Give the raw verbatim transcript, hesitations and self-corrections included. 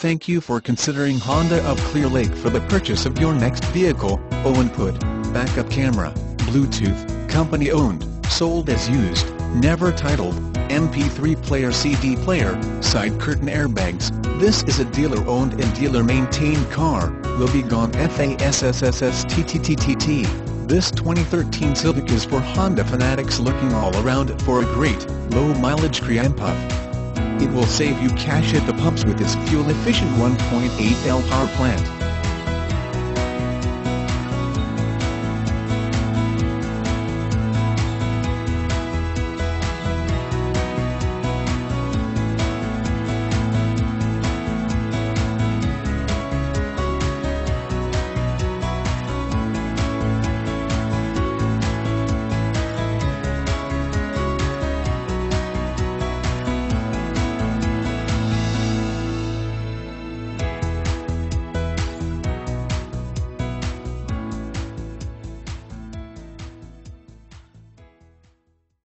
Thank you for considering Honda of Clear Lake for the purchase of your next vehicle. Owen Put, backup camera, Bluetooth, company owned, sold as used, never titled, M P three player, C D player, side curtain airbags. This is a dealer owned and dealer maintained car. Will be gone fasttttttt. This twenty thirteen Civic is for Honda fanatics looking all around for a great, low mileage cream puff. It will save you cash at the pumps with its fuel-efficient one point eight liter power plant.